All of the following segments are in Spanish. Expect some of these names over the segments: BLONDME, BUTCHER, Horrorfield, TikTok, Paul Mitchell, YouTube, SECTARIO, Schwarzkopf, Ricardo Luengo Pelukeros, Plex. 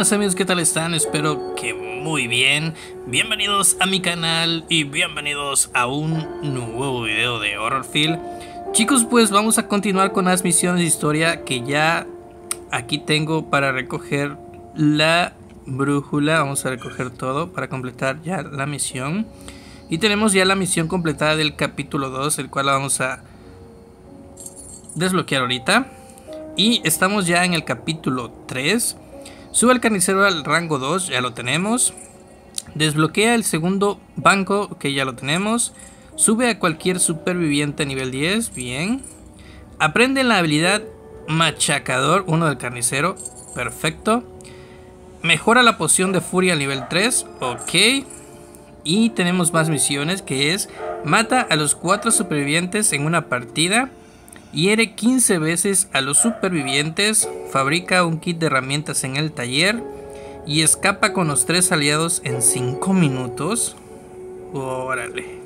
buenas amigos, ¿qué tal están? Espero que muy bien. Bienvenidos a mi canal y bienvenidos a un nuevo video de Horrorfield. Chicos, pues vamos a continuar con las misiones de historia que ya aquí tengo para recoger la brújula. Vamos a recoger todo para completar ya la misión. Y tenemos ya la misión completada del capítulo 2, el cual la vamos a desbloquear ahorita. Y estamos ya en el capítulo 3. Sube el carnicero al rango 2, ya lo tenemos. Desbloquea el segundo banco, que ya lo tenemos. Sube a cualquier superviviente a nivel 10, bien. Aprende la habilidad machacador 1 del carnicero, perfecto. Mejora la poción de furia al nivel 3, ok. Y tenemos más misiones, que es mata a los 4 supervivientes en una partida. Hiere 15 veces a los supervivientes, fabrica un kit de herramientas en el taller y escapa con los 3 aliados en 5 minutos. Órale.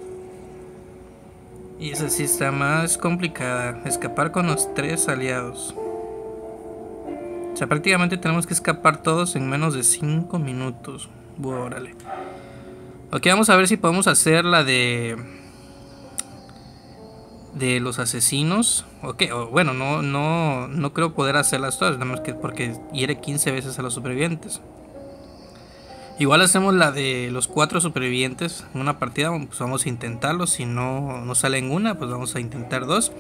Y esa sí está más complicada, escapar con los 3 aliados. O sea, prácticamente tenemos que escapar todos en menos de 5 minutos. Órale. Ok, vamos a ver si podemos hacer la de los asesinos. Ok, bueno, no creo poder hacerlas todas, nada más que porque hiere 15 veces a los supervivientes. Igual hacemos la de los 4 supervivientes en una partida, pues vamos a intentarlo. Si no sale en una, pues vamos a intentar 2.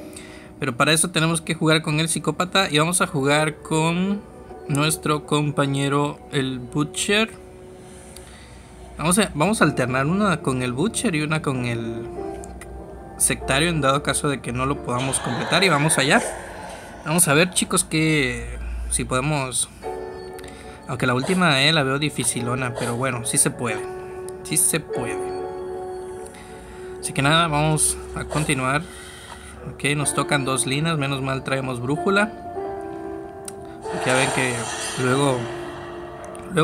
Pero para eso tenemos que jugar con el psicópata y vamos a jugar con nuestro compañero el Butcher. Vamos a alternar una con el Butcher y una con el sectario, en dado caso de que no lo podamos completar. Y vamos allá. Vamos a ver, chicos, que si podemos. Aunque la última la veo dificilona, pero bueno, sí se puede. Sí se puede. Así que nada, vamos a continuar. Ok, nos tocan 2 líneas. Menos mal traemos brújula. Ya ven que luego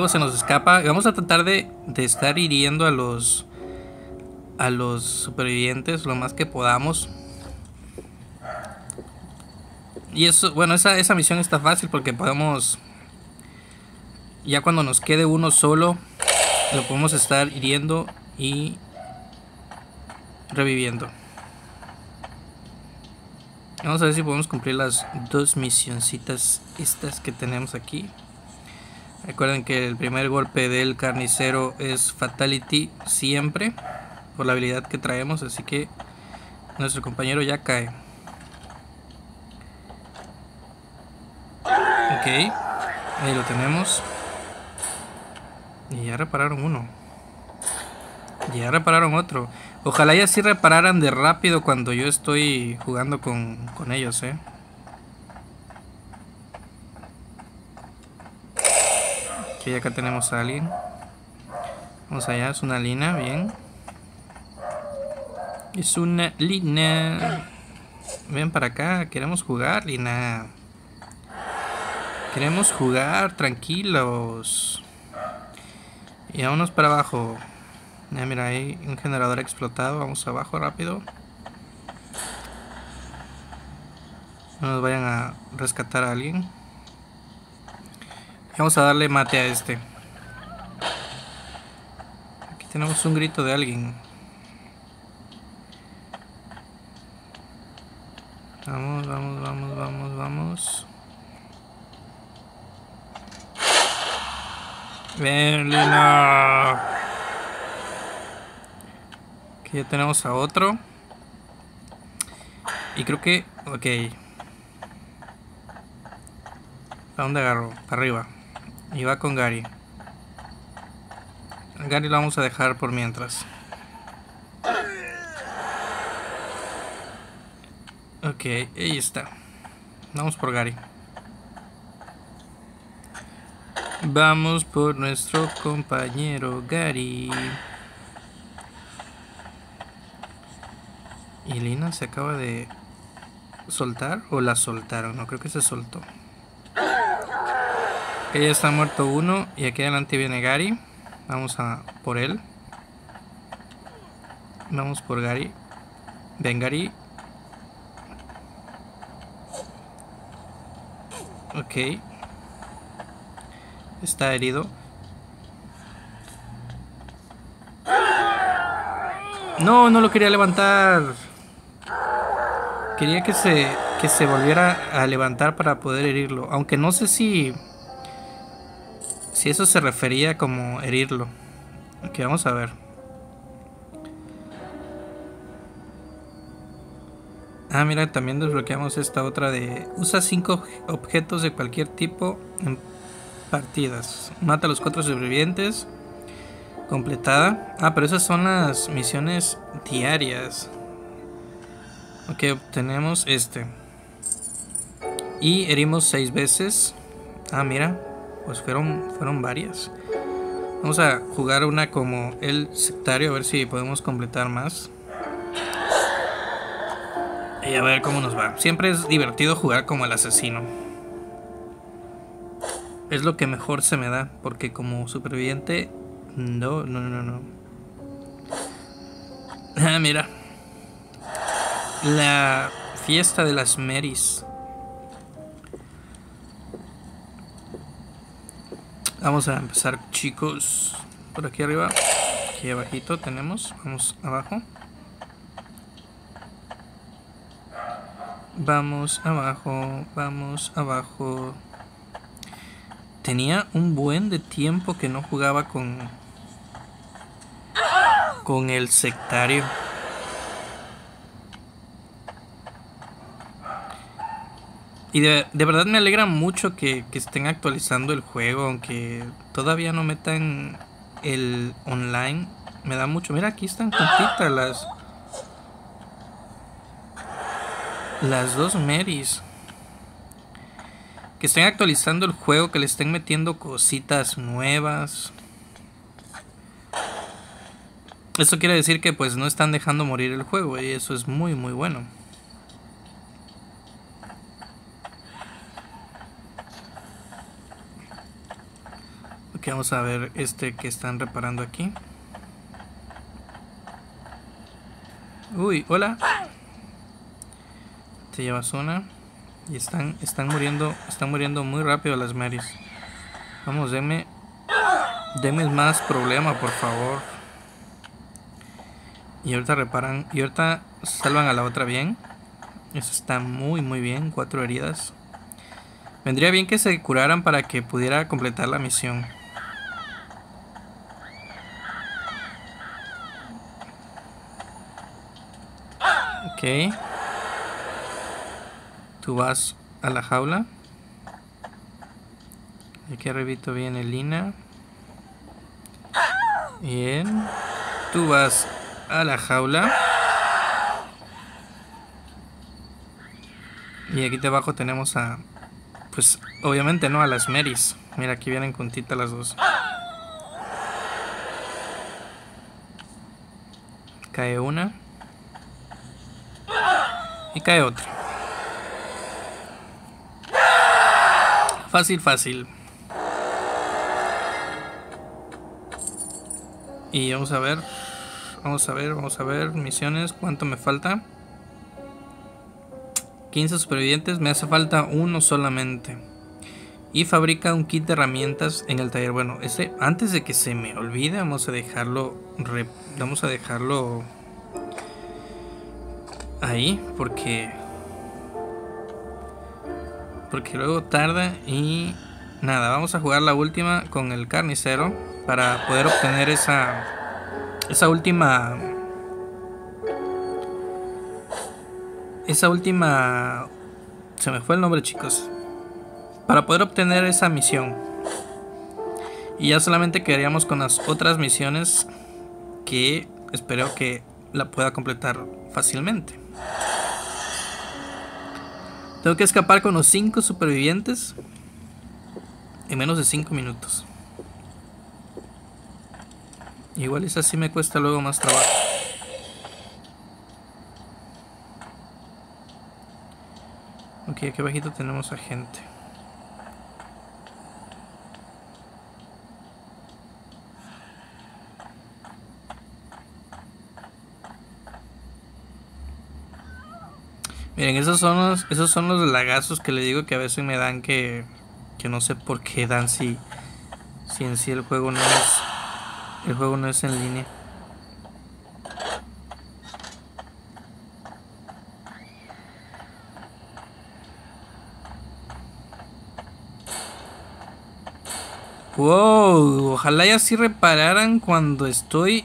se nos escapa. Vamos a tratar de estar hiriendo a los supervivientes lo más que podamos. Y eso, bueno, esa misión está fácil porque podemos, ya cuando nos quede uno solo, lo podemos estar hiriendo y reviviendo. Vamos a ver si podemos cumplir las 2 misioncitas estas que tenemos aquí. Recuerden que el primer golpe del carnicero es fatality siempre, por la habilidad que traemos, así que nuestro compañero ya cae. Ok, ahí lo tenemos. Y ya repararon uno. Ya repararon otro. Ojalá ya sí repararan de rápido cuando yo estoy jugando con ellos, Ok, acá tenemos a alguien. Vamos allá, es una lina, bien. Es una Lina. Ven para acá. Queremos jugar, Lina. Queremos jugar, tranquilos. Y vámonos para abajo. Mira, hay un generador explotado. Vamos abajo rápido. No nos vayan a rescatar a alguien. Y vamos a darle mate a este. Aquí tenemos un grito de alguien. Vamos, vamos, vamos, vamos, vamos. Ven, Lina. Aquí ya tenemos a otro. Y creo que, ok. ¿A dónde agarro? Para arriba. Y va con Gary. A Gary lo vamos a dejar por mientras. Ok, ahí está. Vamos por Gary. Vamos por nuestro compañero Gary. ¿Y Lina se acaba de soltar? ¿O la soltaron? No, creo que se soltó. Ok, ya está muerto uno. Y aquí adelante viene Gary. Vamos a por él. Vamos por Gary. Ven, Gary. Ok, está herido. No, no lo quería levantar. Quería que se volviera a levantar para poder herirlo. Aunque no sé si eso se refería como herirlo. Ok, vamos a ver. Ah, mira, también desbloqueamos esta otra de... Usa 5 objetos de cualquier tipo en partidas. Mata a los 4 sobrevivientes. Completada. Ah, pero esas son las misiones diarias. Ok, obtenemos este. Y herimos 6 veces. Ah, mira. Pues fueron varias. Vamos a jugar una como el sectario. A ver si podemos completar más. Y a ver cómo nos va. Siempre es divertido jugar como el asesino. Es lo que mejor se me da. Porque como superviviente... No. Ah, mira. La fiesta de las Marys. Vamos a empezar, chicos. Por aquí arriba. Aquí abajito tenemos. Vamos abajo. Vamos abajo, vamos abajo. Tenía un buen de tiempo que no jugaba con el sectario. Y de verdad me alegra mucho que estén actualizando el juego, aunque todavía no metan el online. Me da mucho. Mira, aquí están juntitas las dos Marys. Que estén actualizando el juego, que le estén metiendo cositas nuevas. Esto quiere decir que pues no están dejando morir el juego, y eso es muy muy bueno. Ok, vamos a ver este que están reparando aquí. Uy, hola. Te llevas una. Y están muriendo muy rápido las Marys. Vamos, deme más problema, por favor. Y ahorita reparan. Y ahorita salvan a la otra bien. Eso está muy muy bien. 4 heridas. Vendría bien que se curaran para que pudiera completar la misión. Ok. Tú vas a la jaula. Aquí arribito viene Lina. Bien. Tú vas a la jaula. Y aquí debajo tenemos a... Pues obviamente no, a las Marys. Mira, aquí vienen juntitas las dos. Cae una. Y cae otra. Fácil, fácil. Y vamos a ver. Vamos a ver. Misiones, ¿cuánto me falta? 15 supervivientes. Me hace falta uno solamente. Y fabrica un kit de herramientas en el taller. Bueno, este, antes de que se me olvide, vamos a dejarlo ahí, porque luego tarda y nada. Vamos a jugar la última con el carnicero para poder obtener esa última, se me fue el nombre, chicos, para poder obtener esa misión. Y ya solamente quedaríamos con las otras misiones, que espero que la pueda completar fácilmente. Tengo que escapar con los 5 supervivientes en menos de 5 minutos. Igual es así, me cuesta luego más trabajo. Ok, aquí abajito tenemos a gente. Miren, esos son los lagazos que les digo que a veces me dan, que no sé por qué dan, si si en sí el juego no es en línea. Wow, ojalá ya sí repararan cuando estoy.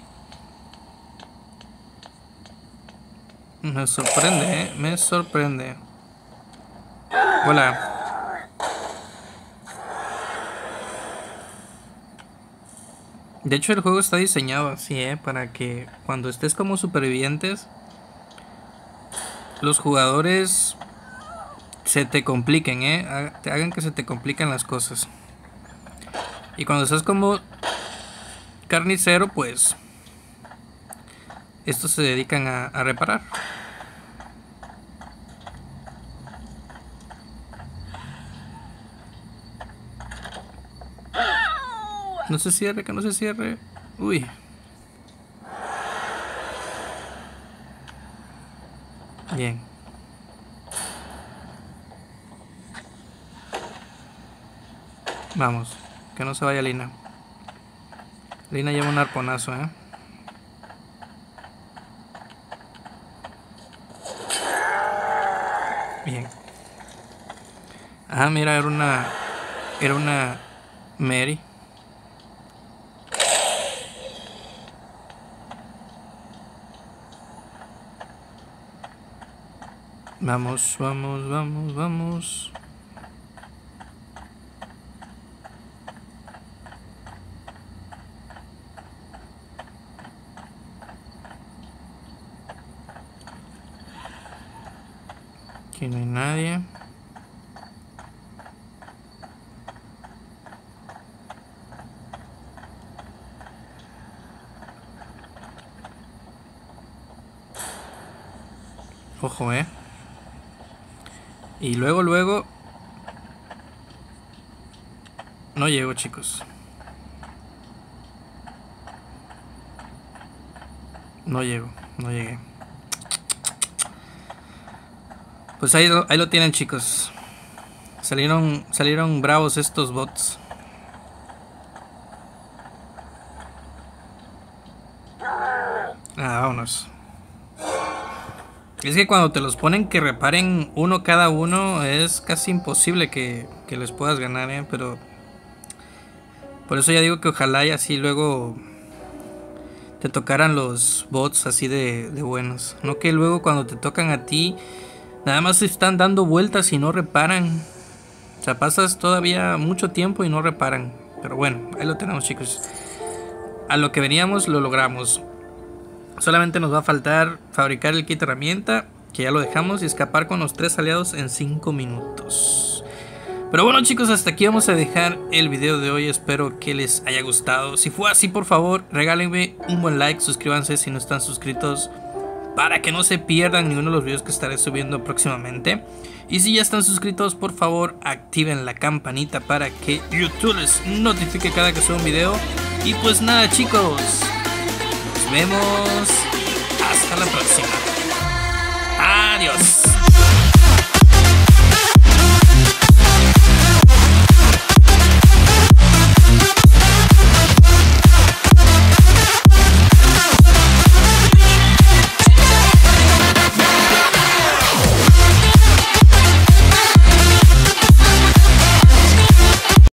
Me sorprende, me sorprende. Hola. De hecho el juego está diseñado así, para que cuando estés como supervivientes, los jugadores se te compliquen, te hagan que se te compliquen las cosas. Y cuando estás como carnicero, pues estos se dedican a reparar. No se cierre, que no se cierre. Uy. Bien. Vamos. Que no se vaya Lina. Lina lleva un arponazo, Bien. Ah, mira, era una Mary. Vamos, vamos, vamos, vamos. Aquí no hay nadie. Ojo, Y luego no llego, chicos. No llegué. Pues ahí lo tienen, chicos. Salieron bravos estos bots. Vámonos. Es que cuando te los ponen que reparen uno cada uno, es casi imposible que les puedas ganar, pero por eso ya digo que ojalá y así luego te tocaran los bots así de buenos. No que luego cuando te tocan a ti, nada más están dando vueltas y no reparan. O sea, pasas todavía mucho tiempo y no reparan. Pero bueno, ahí lo tenemos, chicos. A lo que veníamos lo logramos. Solamente nos va a faltar fabricar el kit herramienta, que ya lo dejamos, y escapar con los 3 aliados en 5 minutos. Pero bueno, chicos, hasta aquí vamos a dejar el video de hoy. Espero que les haya gustado. Si fue así, por favor, regálenme un buen like. Suscríbanse si no están suscritos, para que no se pierdan ninguno de los videos que estaré subiendo próximamente. Y si ya están suscritos, por favor, activen la campanita para que YouTube les notifique cada que suba un video. Y pues nada, chicos, nos vemos hasta la próxima. Adiós.